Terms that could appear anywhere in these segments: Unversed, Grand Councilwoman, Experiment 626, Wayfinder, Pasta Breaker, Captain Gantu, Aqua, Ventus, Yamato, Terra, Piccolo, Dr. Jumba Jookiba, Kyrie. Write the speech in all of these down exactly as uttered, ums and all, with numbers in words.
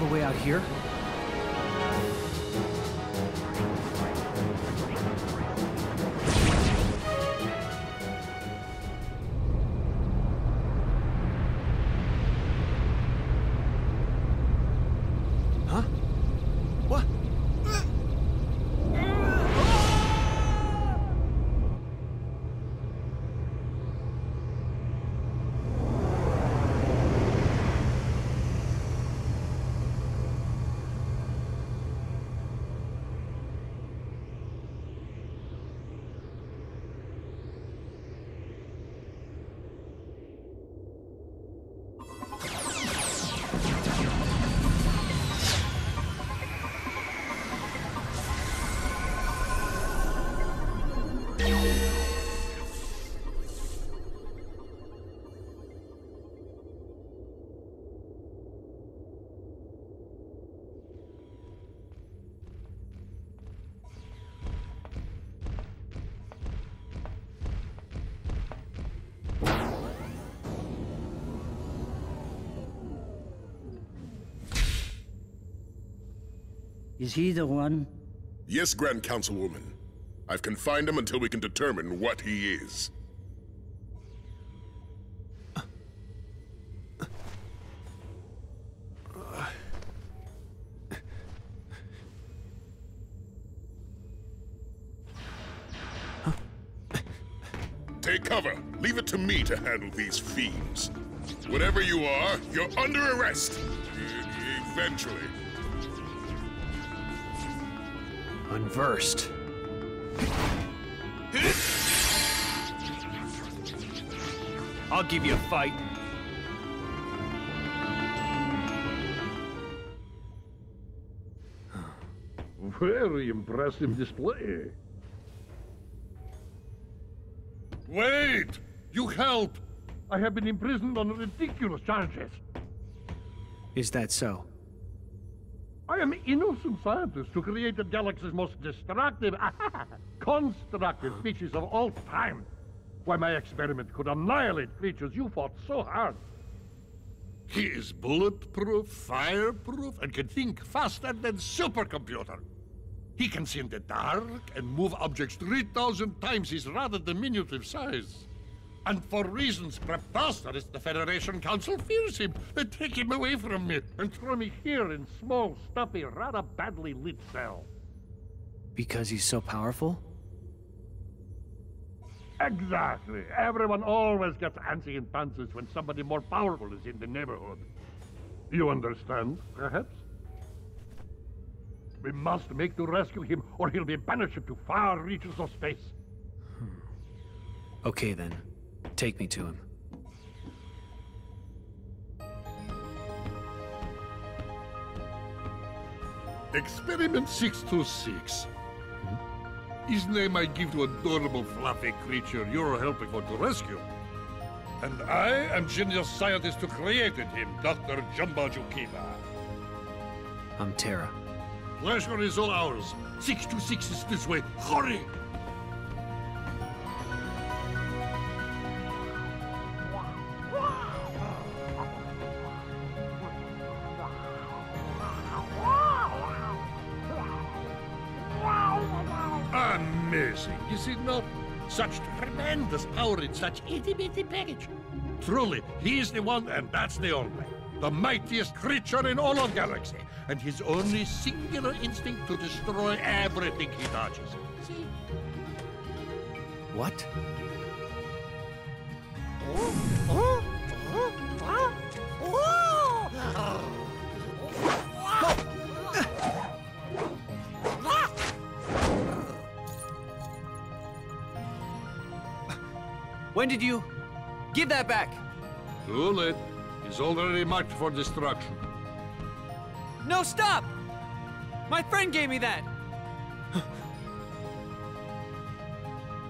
all the way out here? Is he the one? Yes, Grand Councilwoman. I've confined him until we can determine what he is. Uh, uh, uh, uh, Take cover. Leave it to me to handle these fiends. Whatever you are, you're under arrest. E- eventually. Unversed. I'll give you a fight. Very impressive display. Wait! You help! I have been imprisoned on ridiculous charges. Is that so? I am innocent scientist who created the galaxy's most destructive, constructive species of all time. Why, my experiment could annihilate creatures you fought so hard. He is bulletproof, fireproof, and can think faster than supercomputer. He can see in the dark and move objects three thousand times his rather diminutive size. And for reasons preposterous, the Federation Council fears him. They take him away from me and throw me here in small, stuffy, rather badly lit cell. Because he's so powerful? Exactly. Everyone always gets antsy and dances when somebody more powerful is in the neighborhood. You understand, perhaps? We must make to rescue him, or he'll be banished to far reaches of space. Hmm. Okay, then. Take me to him. Experiment six two six. Hmm? His name I give to adorable fluffy creature you're helping for to rescue. And I am genius scientist who created him, Doctor Jumba Jookiba. I'm Terra. Pleasure is all ours. six two six is this way. Hurry! Is it not? Such tremendous power in such itty-bitty package. Truly, he is the one, and that's the only. The mightiest creature in all of galaxy, and his only singular instinct to destroy everything he touches. See? What? Oh, oh, oh, oh, oh, oh. When did you... give that back? Too late. It's already marked for destruction. No, stop! My friend gave me that!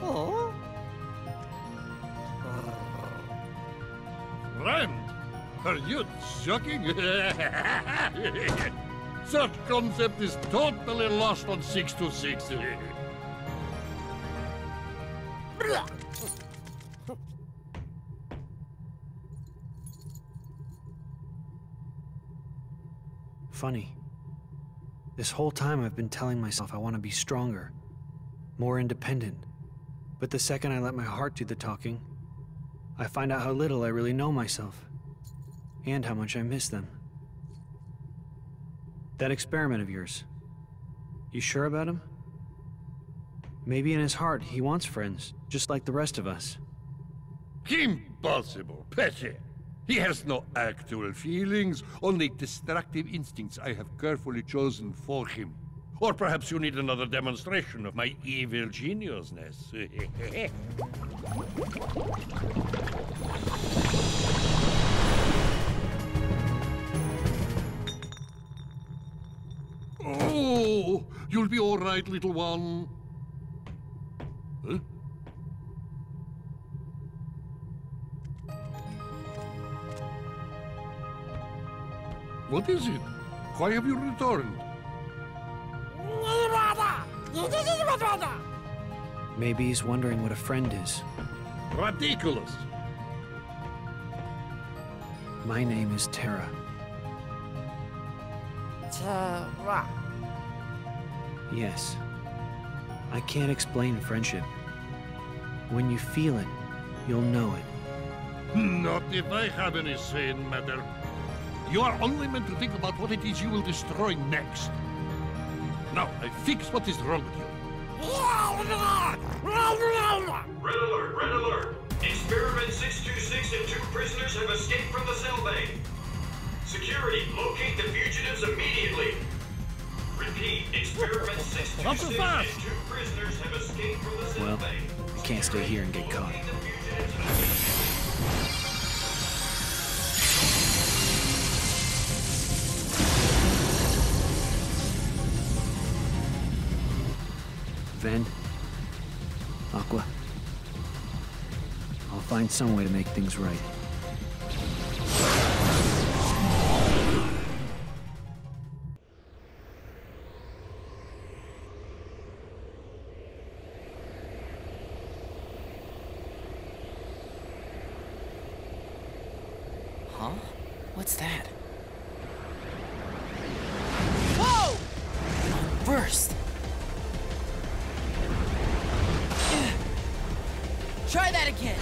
Oh? Friend? Are you joking? Such concept is totally lost on six two six. funny. This whole time I've been telling myself I want to be stronger, more independent. But the second I let my heart do the talking, I find out how little I really know myself, and how much I miss them. That experiment of yours, you sure about him? Maybe in his heart he wants friends, just like the rest of us. Impossible, Petty. He has no actual feelings, only destructive instincts I have carefully chosen for him. Or perhaps you need another demonstration of my evil geniusness. Oh, you'll be all right, little one. Huh? What is it? Why have you returned? Maybe he's wondering what a friend is. Ridiculous! My name is Terra. Terra? Yes. I can't explain friendship. When you feel it, you'll know it. Not if I have any say in matter. You are only meant to think about what it is you will destroy next. Now, I fix what is wrong with you. Red alert, red alert. Experiment six two six and two prisoners have escaped from the cell bay. Security, locate the fugitives immediately. Repeat, Experiment six two six and two prisoners have escaped from the cell bay. Well, I can't stay here and get caught. Ven, Aqua, I'll find some way to make things right. Huh? What's that? Whoa! First! Try that again!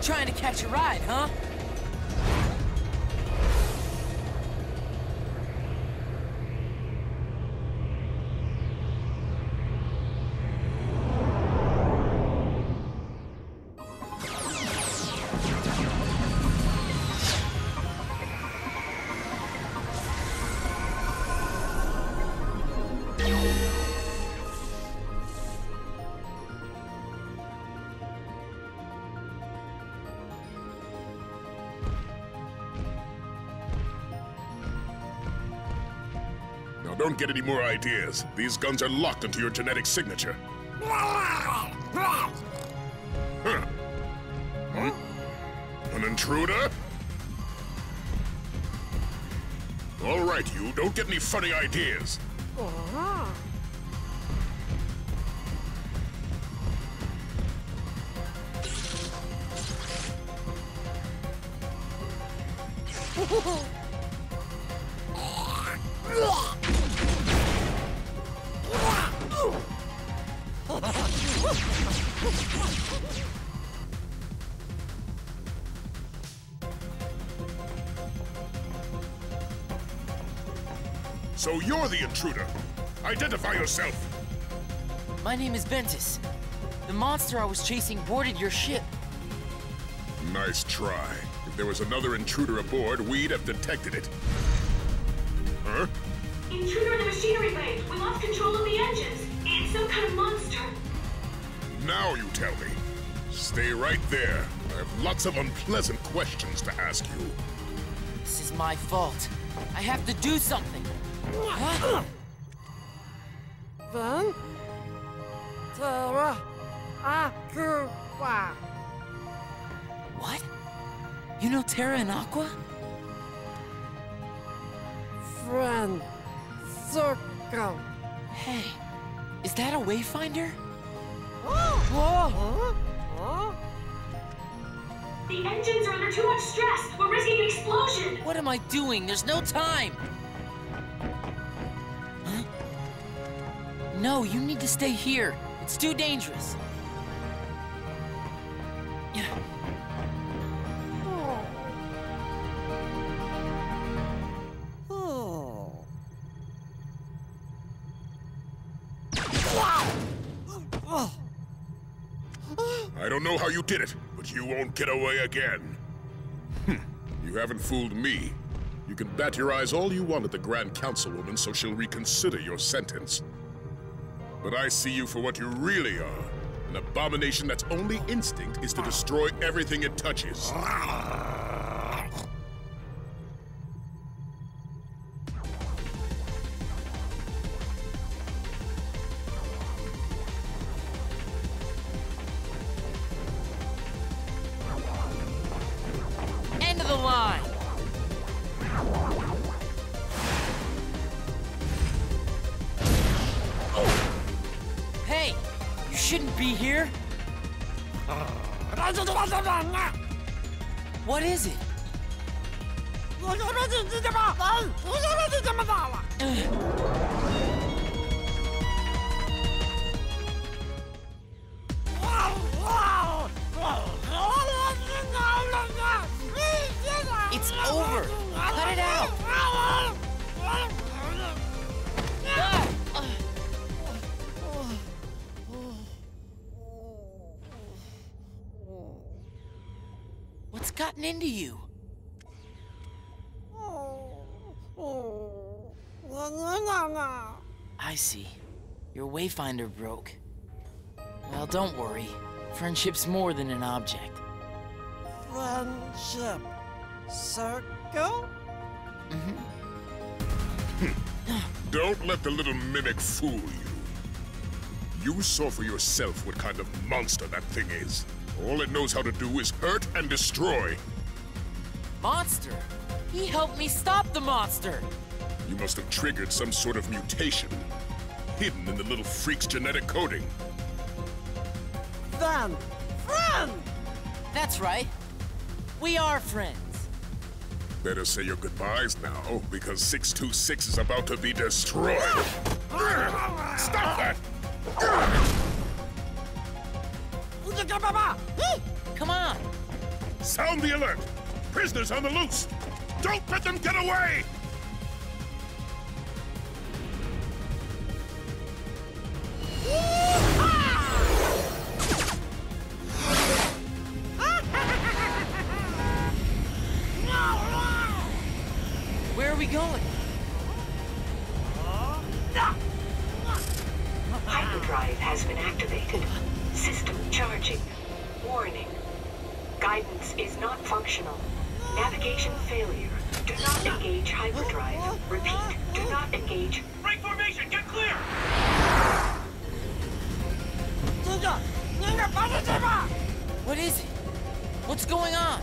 Trying to catch a ride, huh? Don't get any more ideas. These guns are locked into your genetic signature. Huh. Huh? An intruder? All right, you. Don't get any funny ideas. Uh-huh. So you're the intruder. Identify yourself. My name is Ventus. The monster I was chasing boarded your ship. Nice try. If there was another intruder aboard, we'd have detected it. Huh? Intruder in the machinery bay. We lost control of the engines. It's some kind of monster. Now you tell me. Stay right there. I have lots of unpleasant questions to ask you. This is my fault. I have to do something. Huh? Ven, Terra, Aqua. What? You know Terra and Aqua? Grand Circle. Hey, is that a Wayfinder? Whoa! Huh? Huh? The engines are under too much stress. We're risking an explosion. What am I doing? There's no time. Huh? No, you need to stay here. It's too dangerous. Yeah. I don't know how you did it, but you won't get away again. Hm. You haven't fooled me. You can bat your eyes all you want at the Grand Councilwoman so she'll reconsider your sentence. But I see you for what you really are. An abomination that's only instinct is to destroy everything it touches. What is it? It's over. Cut it out. Gotten into you. I see. Your Wayfinder broke. Well, don't worry. Friendship's more than an object. Friendship circle? Mm-hmm. Don't let the little mimic fool you. You saw for yourself what kind of monster that thing is. All it knows how to do is hurt and destroy. Monster? He helped me stop the monster! You must have triggered some sort of mutation, hidden in the little freak's genetic coding. Then, friend! That's right. We are friends. Better say your goodbyes now, because six two six is about to be destroyed. Stop that! Come on! Sound the alert! Prisoners on the loose! Don't let them get away! Where are we going? Hyperdrive has been activated. System charging. Warning. Guidance is not functional. Navigation failure. Do not engage hyperdrive. Repeat, do not engage. Break formation, get clear! What is it? What's going on?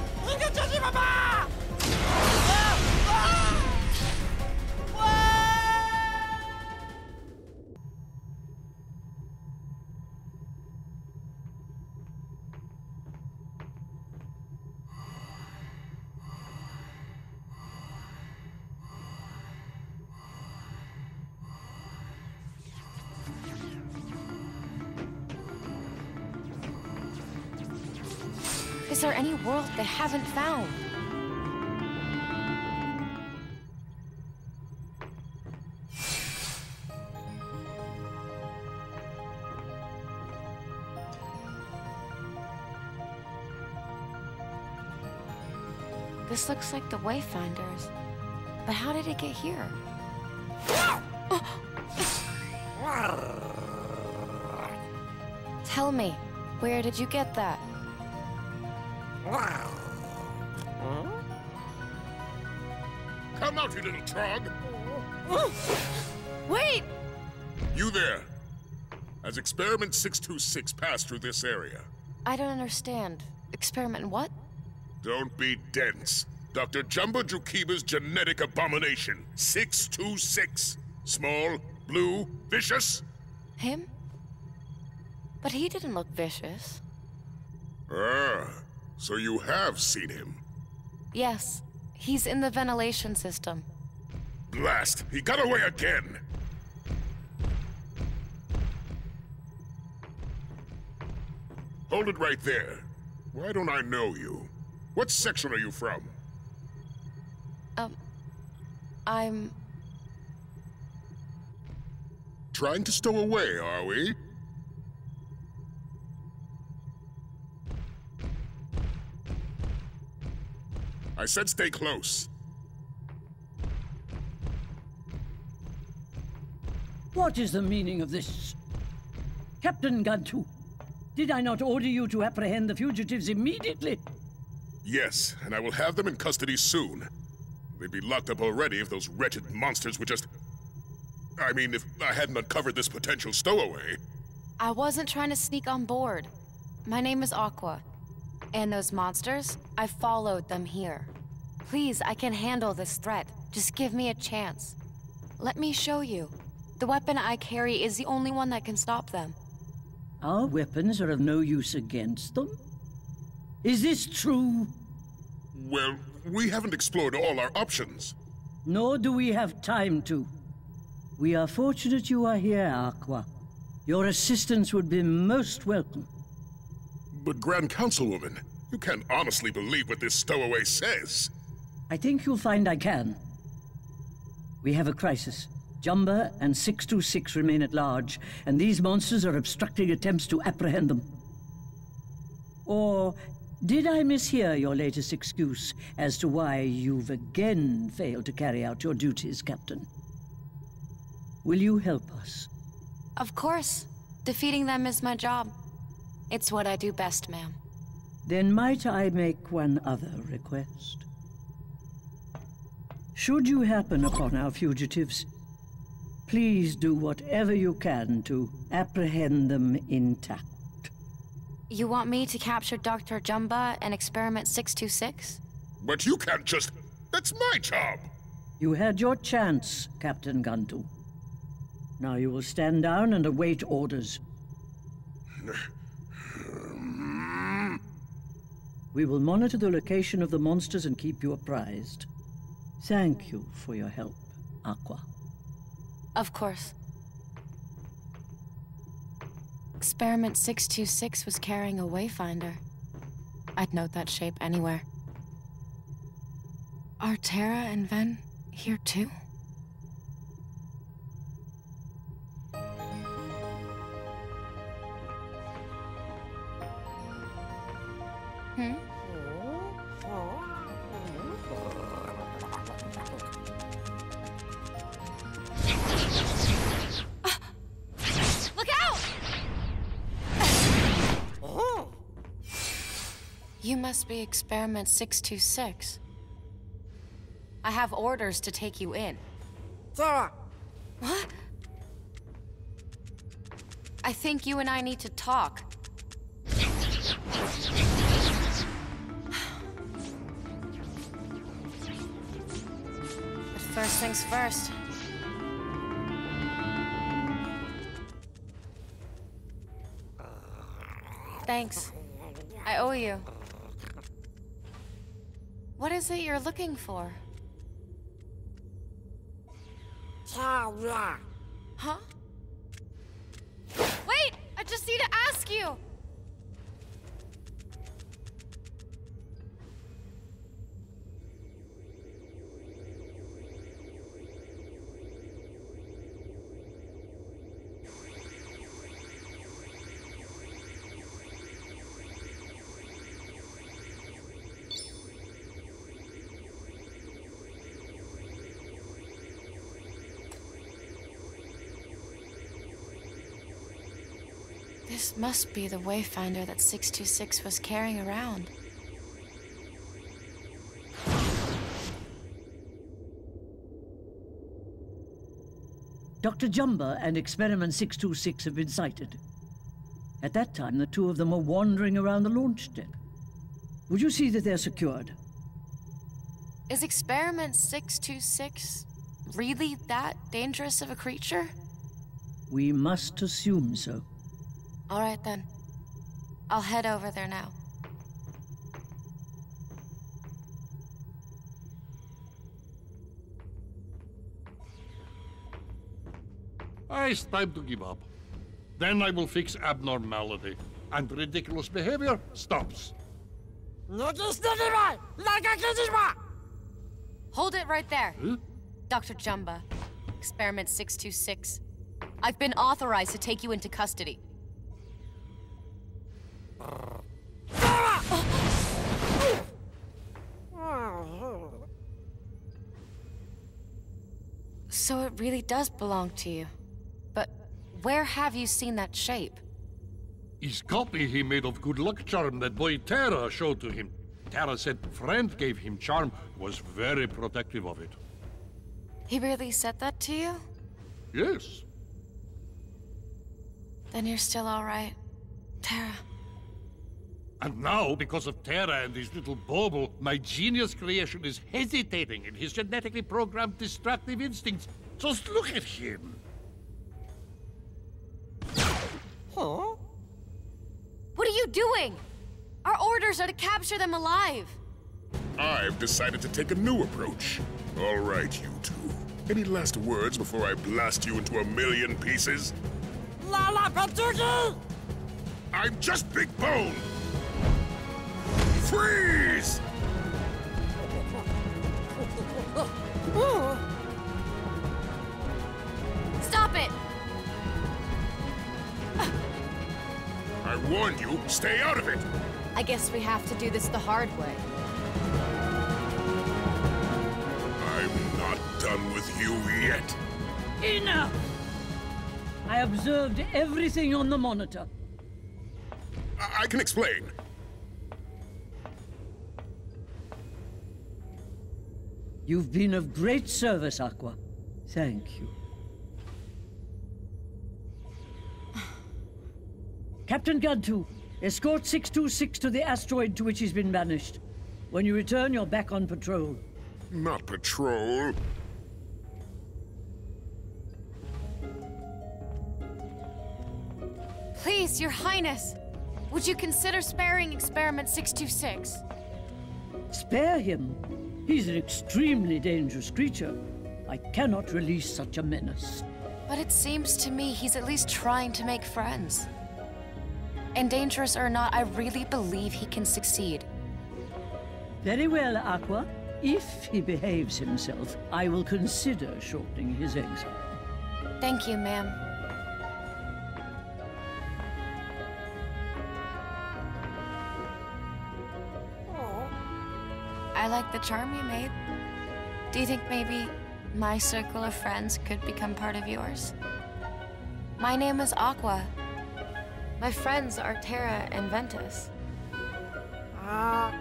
Is there any world they haven't found? This looks like the Wayfinders, but how did it get here? Tell me, where did you get that? Come out, you little trog! Wait! You there! Has Experiment six two six passed through this area? I don't understand. Experiment what? Don't be dense. Doctor Jumba Jookiba's genetic abomination, six two six. Small, blue, vicious. Him? But he didn't look vicious. Ah, so you have seen him? Yes, he's in the ventilation system. Blast, he got away again! Hold it right there. Why don't I know you? What section are you from? Um, I'm... Trying to stow away, are we? I said stay close. What is the meaning of this? Captain Gantu, did I not order you to apprehend the fugitives immediately? Yes, and I will have them in custody soon. They'd be locked up already if those wretched monsters were just... I mean, if I hadn't uncovered this potential stowaway. I wasn't trying to sneak on board. My name is Aqua. And those monsters, I followed them here. Please, I can handle this threat. Just give me a chance. Let me show you. The weapon I carry is the only one that can stop them. Our weapons are of no use against them? Is this true? Well, we haven't explored all our options. Nor do we have time to. We are fortunate you are here, Aqua. Your assistance would be most welcome. But Grand Councilwoman, you can't honestly believe what this stowaway says. I think you'll find I can. We have a crisis. Jumba and six two six remain at large, and these monsters are obstructing attempts to apprehend them. Or did I mishear your latest excuse as to why you've again failed to carry out your duties, Captain? Will you help us? Of course. Defeating them is my job. It's what I do best, ma'am. Then might I make one other request? Should you happen upon our fugitives, please do whatever you can to apprehend them intact. You want me to capture Doctor Jumba and Experiment six two six? But you can't just... That's my job! You had your chance, Captain Gantu. Now you will stand down and await orders. We will monitor the location of the monsters and keep you apprised. Thank you for your help, Aqua. Of course. Experiment six two six was carrying a Wayfinder. I'd note that shape anywhere. Are Terra and Ven here too? Hmm? Look out! Oh. You must be Experiment six two six. I have orders to take you in. Sarah! What? I think you and I need to talk. First things first. Thanks. I owe you. What is it you're looking for? Huh? Wait! I just need to ask you! This must be the Wayfinder that six two six was carrying around. Doctor Jumba and Experiment six two six have been sighted. At that time, the two of them were wandering around the launch deck. Would you see that they're secured? Is Experiment six two six really that dangerous of a creature? We must assume so. All right, then. I'll head over there now. It's time to give up. Then I will fix abnormality, and ridiculous behavior stops. Hold it right there. Huh? Doctor Jumba, Experiment six two six. I've been authorized to take you into custody. So it really does belong to you. But where have you seen that shape? His copy he made of good luck charm that boy Terra showed to him. Terra said friend gave him charm, was very protective of it. He really said that to you? Yes. Then you're still all right, Terra. And now, because of Terra and his little bauble, my genius creation is hesitating in his genetically programmed destructive instincts. Just look at him. Huh? What are you doing? Our orders are to capture them alive. I've decided to take a new approach. All right, you two. Any last words before I blast you into a million pieces? La la Paduki! I'm just Big Bone! Freeze! Stop it! I warn you, stay out of it! I guess we have to do this the hard way. I'm not done with you yet. Enough! I observed everything on the monitor. I, I can explain. You've been of great service, Aqua. Thank you. Captain Gantu, escort six two six to the asteroid to which he's been banished. When you return, you're back on patrol. Not patrol. Please, Your Highness, would you consider sparing Experiment six two six? Spare him? He's an extremely dangerous creature. I cannot release such a menace. But it seems to me he's at least trying to make friends. And dangerous or not, I really believe he can succeed. Very well, Aqua. If he behaves himself, I will consider shortening his exile. Thank you, ma'am. I like the charm you made. Do you think maybe my circle of friends could become part of yours? My name is Aqua. My friends are Terra and Ventus. Aqua.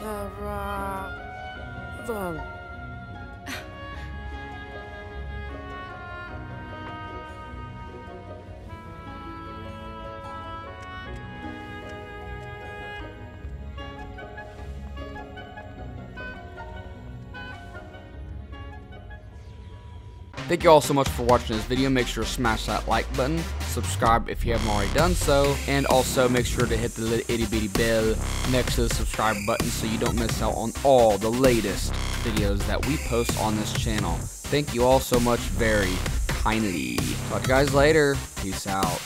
Terra. Thank you all so much for watching this video. Make sure to smash that like button, subscribe if you haven't already done so, and also make sure to hit the little itty bitty bell next to the subscribe button so you don't miss out on all the latest videos that we post on this channel. Thank you all so much very kindly. Talk to you guys later. Peace out.